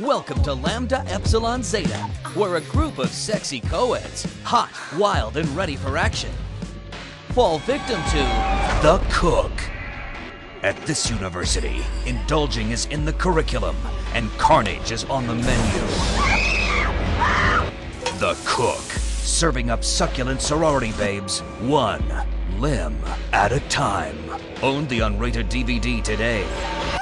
Welcome to Lambda Epsilon Zeta, where a group of sexy co-eds, hot, wild, and ready for action, fall victim to The Cook. At this university, indulging is in the curriculum, and carnage is on the menu. The Cook, serving up succulent sorority babes, one limb at a time. Own the unrated DVD today.